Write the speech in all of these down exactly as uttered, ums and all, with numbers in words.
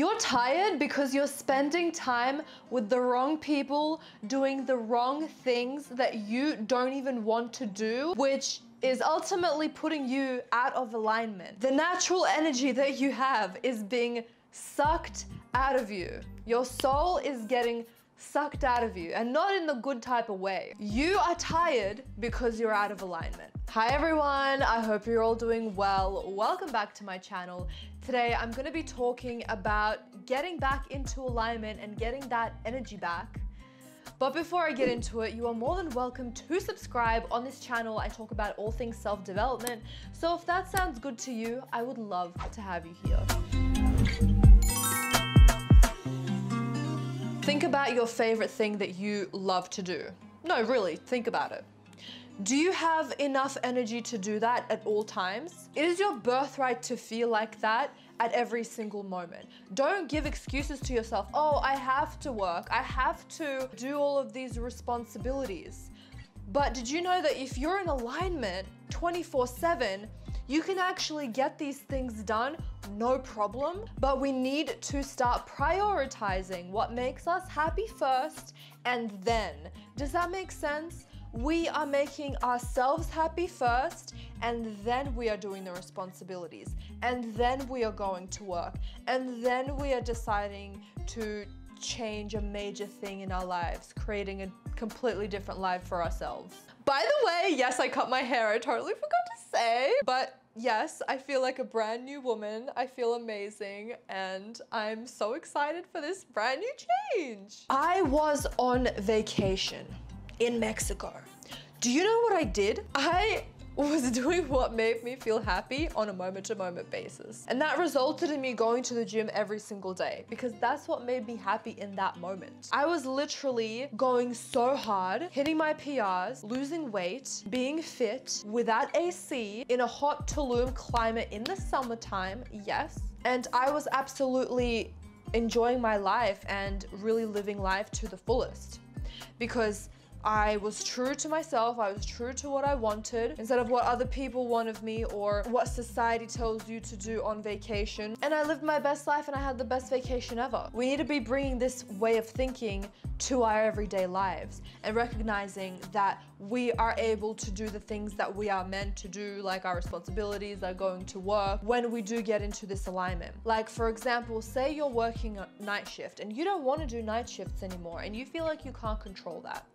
You're tired because you're spending time with the wrong people, doing the wrong things that you don't even want to do, which is ultimately putting you out of alignment. The natural energy that you have is being sucked out of you. Your soul is getting sucked out of you, and not in the good type of way. You are tired because you're out of alignment. Hi everyone, I hope you're all doing well. Welcome back to my channel. Today I'm going to be talking about getting back into alignment and getting that energy back. But before I get into it, you are more than welcome to subscribe on this channel. I talk about all things self-development. So if that sounds good to you, I would love to have you here. Think about your favorite thing that you love to do. No, really, think about it. Do you have enough energy to do that at all times? It is your birthright to feel like that at every single moment. Don't give excuses to yourself. Oh, I have to work. I have to do all of these responsibilities. But did you know that if you're in alignment twenty-four seven, you can actually get these things done, no problem, but we need to start prioritizing what makes us happy first and then. Does that make sense? We are making ourselves happy first, and then we are doing the responsibilities, and then we are going to work, and then we are deciding to change a major thing in our lives, creating a completely different life for ourselves. By the way, yes, I cut my hair, I totally forgot to say, but yes, I feel like a brand new woman. I feel amazing, and I'm so excited for this brand new change. I was on vacation in Mexico. Do you know what I did? I was doing what made me feel happy on a moment-to-moment basis. And that resulted in me going to the gym every single day because that's what made me happy in that moment. I was literally going so hard, hitting my P Rs, losing weight, being fit, without A C, in a hot Tulum climate in the summertime, yes. And I was absolutely enjoying my life and really living life to the fullest because I was true to myself, I was true to what I wanted instead of what other people want of me or what society tells you to do on vacation. And I lived my best life and I had the best vacation ever. We need to be bringing this way of thinking to our everyday lives and recognizing that we are able to do the things that we are meant to do, like our responsibilities, our going to work, when we do get into this alignment. Like for example, say you're working a night shift and you don't want to do night shifts anymore and you feel like you can't control that.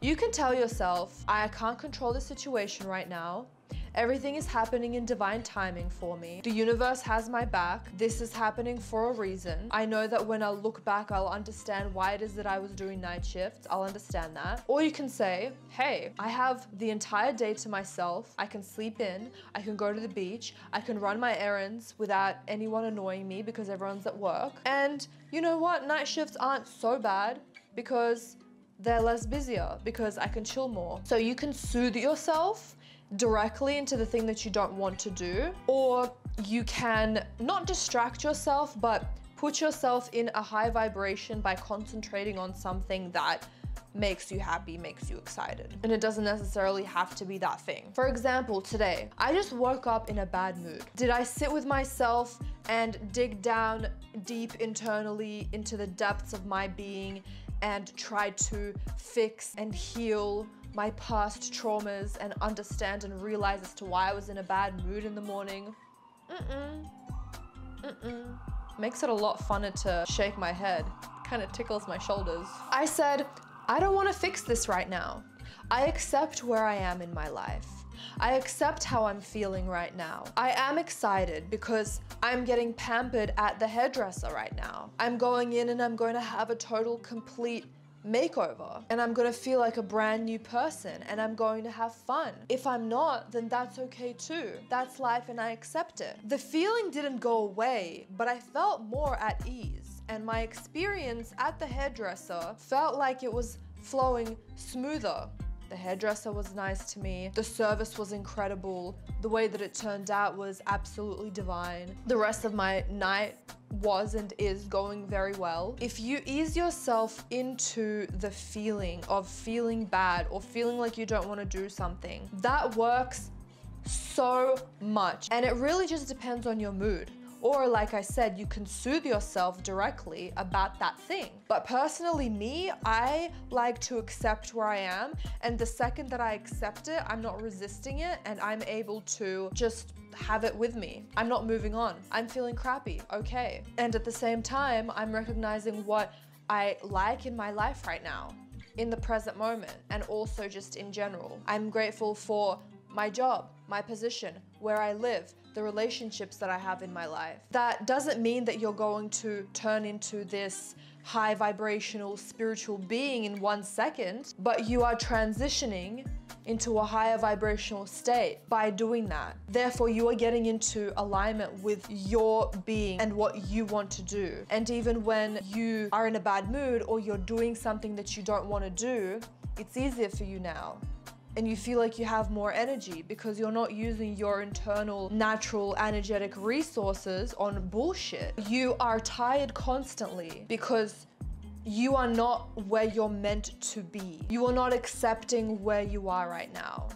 You can tell yourself, I can't control the situation right now. Everything is happening in divine timing for me. The universe has my back. This is happening for a reason. I know that when I look back, I'll understand why it is that I was doing night shifts. I'll understand that. Or you can say, hey, I have the entire day to myself. I can sleep in. I can go to the beach. I can run my errands without anyone annoying me because everyone's at work. And you know what? Night shifts aren't so bad because they're less busier, because I can chill more. So you can soothe yourself directly into the thing that you don't want to do, or you can not distract yourself, but put yourself in a high vibration by concentrating on something that makes you happy, makes you excited. And it doesn't necessarily have to be that thing. For example, today, I just woke up in a bad mood. Did I sit with myself and dig down deep internally into the depths of my being and try to fix and heal my past traumas and understand and realize as to why I was in a bad mood in the morning? Mm-mm. Mm-mm. Makes it a lot funner to shake my head. Kind of tickles my shoulders. I said, I don't want to fix this right now. I accept where I am in my life. I accept how I'm feeling right now. I am excited because I'm getting pampered at the hairdresser right now. I'm going in and I'm going to have a total, complete makeover. And I'm going to feel like a brand new person and I'm going to have fun. If I'm not, then that's okay too. That's life and I accept it. The feeling didn't go away, but I felt more at ease. And my experience at the hairdresser felt like it was flowing smoother. The hairdresser was nice to me. The service was incredible. The way that it turned out was absolutely divine. The rest of my night was and is going very well. If you ease yourself into the feeling of feeling bad or feeling like you don't want to do something, that works so much. And it really just depends on your mood Or like I said, you can soothe yourself directly about that thing. But personally, me, I like to accept where I am. And the second that I accept it, I'm not resisting it and I'm able to just have it with me. I'm not moving on. I'm feeling crappy, okay. And at the same time, I'm recognizing what I like in my life right now, in the present moment, and also just in general. I'm grateful for my job, my position, where I live, the relationships that I have in my life. That doesn't mean that you're going to turn into this high vibrational spiritual being in one second, but you are transitioning into a higher vibrational state by doing that. Therefore, you are getting into alignment with your being and what you want to do. And even when you are in a bad mood or you're doing something that you don't want to do, it's easier for you now. And you feel like you have more energy because you're not using your internal natural energetic resources on bullshit. You are tired constantly because you are not where you're meant to be. You are not accepting where you are right now.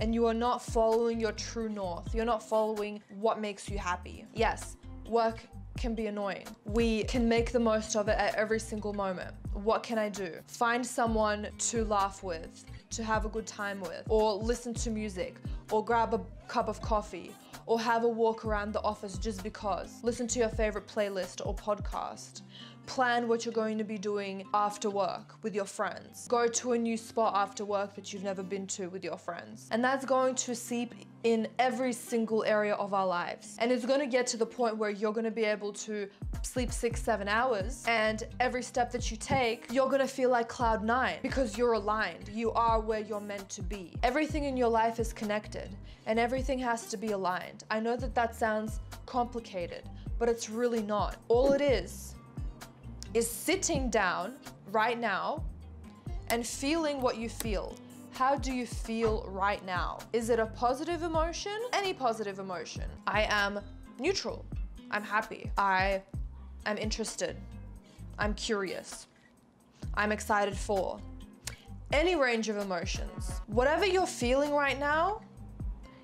And you are not following your true north. You're not following what makes you happy. Yes, work can be annoying. We can make the most of it at every single moment. What can I do? Find someone to laugh with, to have a good time with, or listen to music, or grab a cup of coffee, or have a walk around the office just because. Listen to your favorite playlist or podcast. Plan what you're going to be doing after work with your friends. Go to a new spot after work that you've never been to with your friends. And that's going to seep in every single area of our lives. And it's going to get to the point where you're going to be able to sleep six, seven hours. And every step that you take, you're going to feel like cloud nine because you're aligned. You are where you're meant to be. Everything in your life is connected and everything has to be aligned. I know that that sounds complicated, but it's really not. All it is is sitting down right now and feeling what you feel. How do you feel right now? Is it a positive emotion? Any positive emotion. I am neutral. I'm happy. I am interested. I'm curious. I'm excited for. Any range of emotions. Whatever you're feeling right now,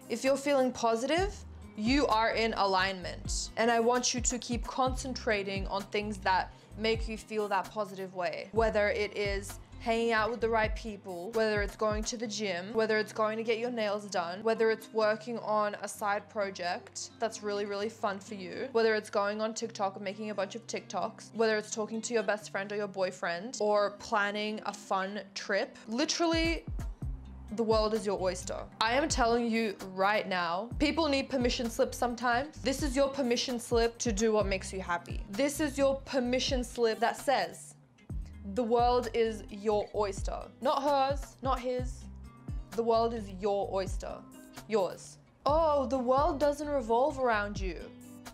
if you're feeling positive, you are in alignment. And I want you to keep concentrating on things that make you feel that positive way. Whether it is hanging out with the right people, whether it's going to the gym, whether it's going to get your nails done, whether it's working on a side project that's really, really fun for you, whether it's going on TikTok and making a bunch of TikToks, whether it's talking to your best friend or your boyfriend, or planning a fun trip. Literally, the world is your oyster. I am telling you right now, people need permission slips sometimes. This is your permission slip to do what makes you happy. This is your permission slip that says, the world is your oyster. Not hers, not his. The world is your oyster, yours. Oh, the world doesn't revolve around you.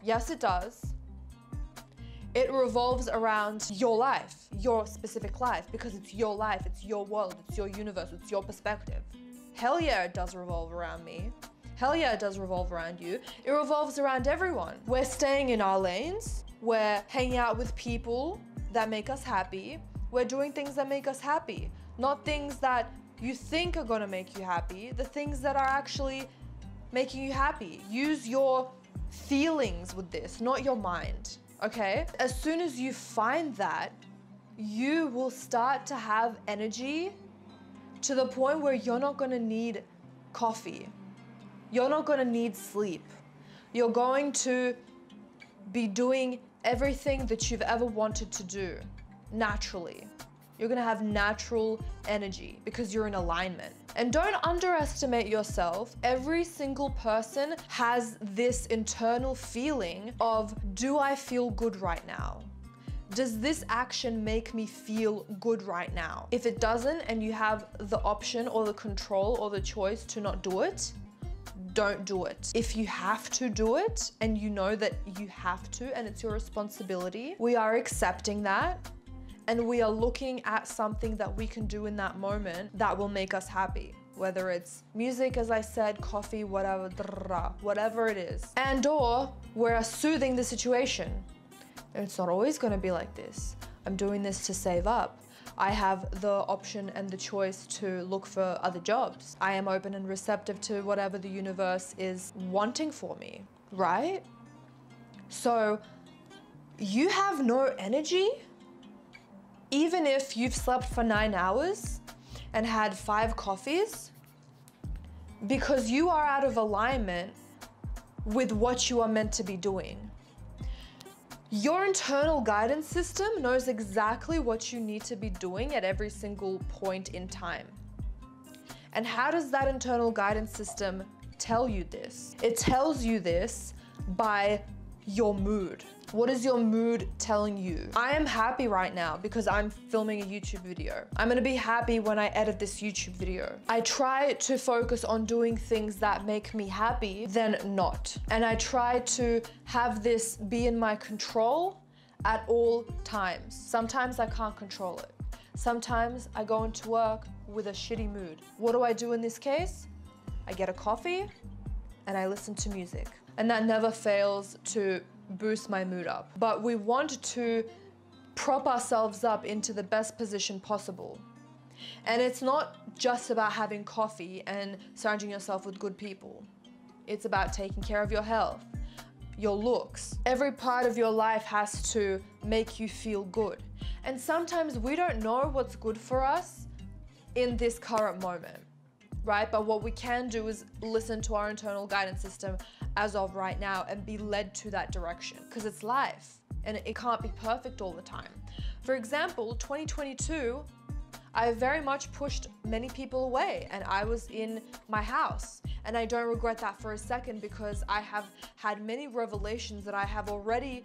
Yes, it does. It revolves around your life, your specific life, because it's your life, it's your world, it's your universe, it's your perspective. Hell yeah, it does revolve around me. Hell yeah, it does revolve around you. It revolves around everyone. We're staying in our lanes. We're hanging out with people that make us happy. We're doing things that make us happy, not things that you think are gonna make you happy, the things that are actually making you happy. Use your feelings with this, not your mind. Okay? As soon as you find that, you will start to have energy to the point where you're not gonna need coffee. You're not gonna need sleep. You're going to be doing everything that you've ever wanted to do naturally. You're gonna have natural energy because you're in alignment. And don't underestimate yourself. Every single person has this internal feeling of, do I feel good right now? Does this action make me feel good right now? If it doesn't and you have the option or the control or the choice to not do it, don't do it. If you have to do it and you know that you have to and it's your responsibility, we are accepting that. And we are looking at something that we can do in that moment that will make us happy. Whether it's music, as I said, coffee, whatever, whatever it is. And or we're soothing the situation. And it's not always gonna be like this. I'm doing this to save up. I have the option and the choice to look for other jobs. I am open and receptive to whatever the universe is wanting for me, right? So you have no energy, even if you've slept for nine hours and had five coffees, because you are out of alignment with what you are meant to be doing. Your internal guidance system knows exactly what you need to be doing at every single point in time. And how does that internal guidance system tell you this? It tells you this by your mood. What is your mood telling you? I am happy right now because I'm filming a YouTube video. I'm gonna be happy when I edit this YouTube video. I try to focus on doing things that make me happy than not. And I try to have this be in my control at all times. Sometimes I can't control it. Sometimes I go into work with a shitty mood. What do I do in this case? I get a coffee and I listen to music. And that never fails to boost my mood up. But we want to prop ourselves up into the best position possible. And it's not just about having coffee and surrounding yourself with good people. It's about taking care of your health, your looks. Every part of your life has to make you feel good. And sometimes we don't know what's good for us in this current moment, right? But what we can do is listen to our internal guidance system as of right now and be led to that direction, because it's life and it can't be perfect all the time. For example, twenty twenty-two, I very much pushed many people away and I was in my house, and I don't regret that for a second, because I have had many revelations that I have already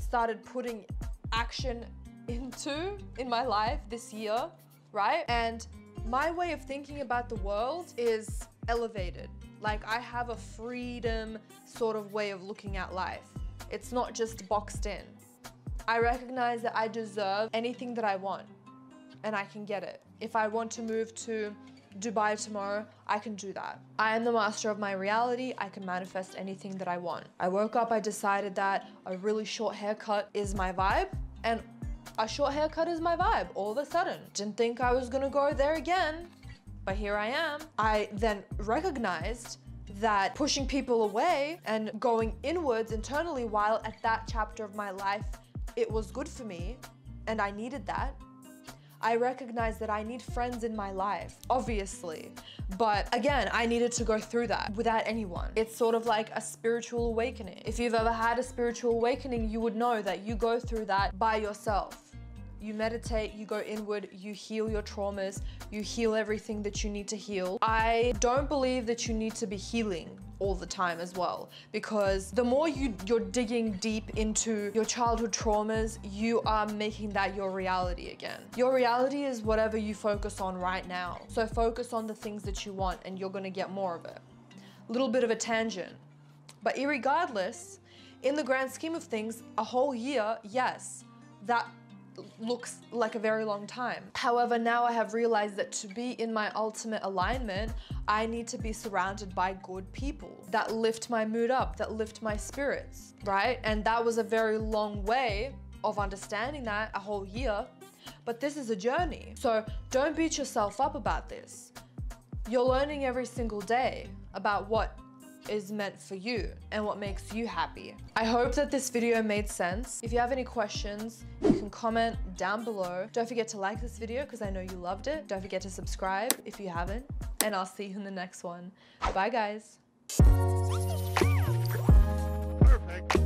started putting action into in my life this year, right? And my way of thinking about the world is elevated. Like, I have a freedom sort of way of looking at life. It's not just boxed in. I recognize that I deserve anything that I want and I can get it. If I want to move to Dubai tomorrow, I can do that. I am the master of my reality. I can manifest anything that I want. I woke up, I decided that a really short haircut is my vibe, and a short haircut is my vibe all of a sudden. Didn't think I was gonna go there again, but here I am. I then recognized that pushing people away and going inwards internally, while at that chapter of my life, it was good for me and I needed that. I recognized that I need friends in my life, obviously. But again, I needed to go through that without anyone. It's sort of like a spiritual awakening. If you've ever had a spiritual awakening, you would know that you go through that by yourself. You meditate, you go inward, you heal your traumas, you heal everything that you need to heal. I don't believe that you need to be healing all the time as well, because the more you, you're digging deep into your childhood traumas, you are making that your reality again. Your reality is whatever you focus on right now. So focus on the things that you want and you're gonna get more of it. A little bit of a tangent, but irregardless, in the grand scheme of things, a whole year, yes, that looks like a very long time. However, now I have realized that to be in my ultimate alignment, I need to be surrounded by good people that lift my mood up, that lift my spirits, right? And that was a very long way of understanding that, a whole year, but this is a journey. So don't beat yourself up about this. You're learning every single day about what is meant for you and what makes you happy. I hope that this video made sense. If you have any questions, you can comment down below. Don't forget to like this video because I know you loved it. Don't forget to subscribe if you haven't, and I'll see you in the next one. Bye guys. Perfect.